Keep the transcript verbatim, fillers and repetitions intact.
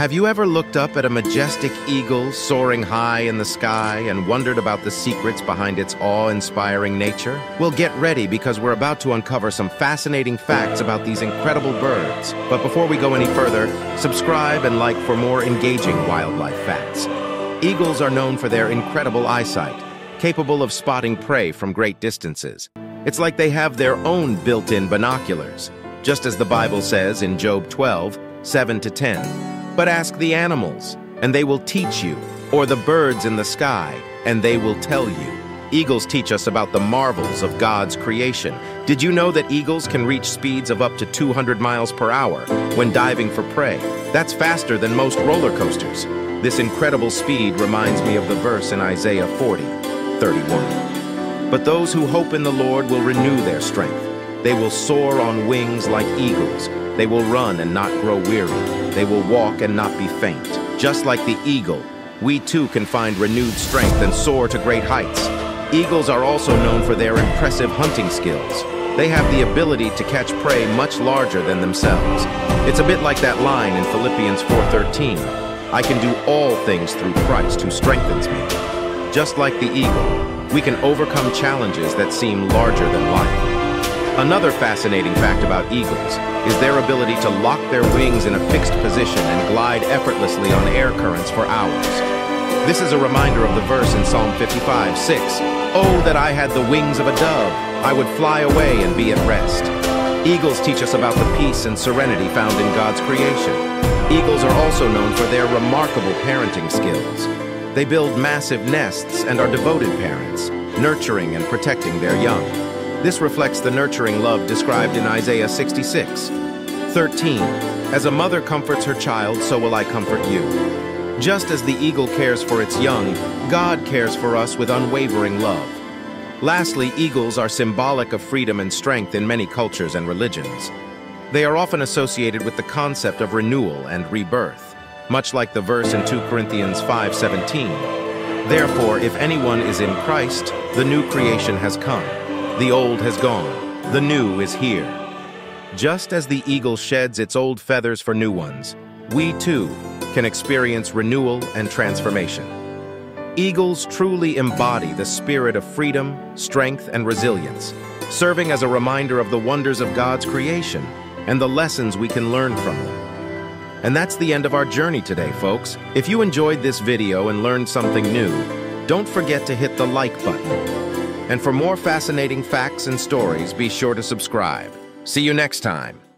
Have you ever looked up at a majestic eagle soaring high in the sky and wondered about the secrets behind its awe-inspiring nature? Well, get ready, because we're about to uncover some fascinating facts about these incredible birds. But before we go any further, subscribe and like for more engaging wildlife facts. Eagles are known for their incredible eyesight, capable of spotting prey from great distances. It's like they have their own built-in binoculars, just as the Bible says in Job twelve, seven to ten. But ask the animals, and they will teach you, or the birds in the sky, and they will tell you. Eagles teach us about the marvels of God's creation. Did you know that eagles can reach speeds of up to two hundred miles per hour when diving for prey? That's faster than most roller coasters. This incredible speed reminds me of the verse in Isaiah forty, thirty-one. But those who hope in the Lord will renew their strength. They will soar on wings like eagles. They will run and not grow weary. They will walk and not be faint. Just like the eagle, we too can find renewed strength and soar to great heights. Eagles are also known for their impressive hunting skills. They have the ability to catch prey much larger than themselves. It's a bit like that line in Philippians four thirteen, "I can do all things through Christ who strengthens me." Just like the eagle, we can overcome challenges that seem larger than life. Another fascinating fact about eagles is their ability to lock their wings in a fixed position and glide effortlessly on air currents for hours. This is a reminder of the verse in Psalm fifty-five, six, "Oh, that I had the wings of a dove, I would fly away and be at rest." Eagles teach us about the peace and serenity found in God's creation. Eagles are also known for their remarkable parenting skills. They build massive nests and are devoted parents, nurturing and protecting their young. This reflects the nurturing love described in Isaiah sixty-six, thirteen. "As a mother comforts her child, so will I comfort you." Just as the eagle cares for its young, God cares for us with unwavering love. Lastly, eagles are symbolic of freedom and strength in many cultures and religions. They are often associated with the concept of renewal and rebirth, much like the verse in two Corinthians five, seventeen. "Therefore, if anyone is in Christ, the new creation has come. The old has gone, the new is here." Just as the eagle sheds its old feathers for new ones, we too can experience renewal and transformation. Eagles truly embody the spirit of freedom, strength, and resilience, serving as a reminder of the wonders of God's creation and the lessons we can learn from them. And that's the end of our journey today, folks. If you enjoyed this video and learned something new, don't forget to hit the like button. And for more fascinating facts and stories, be sure to subscribe. See you next time.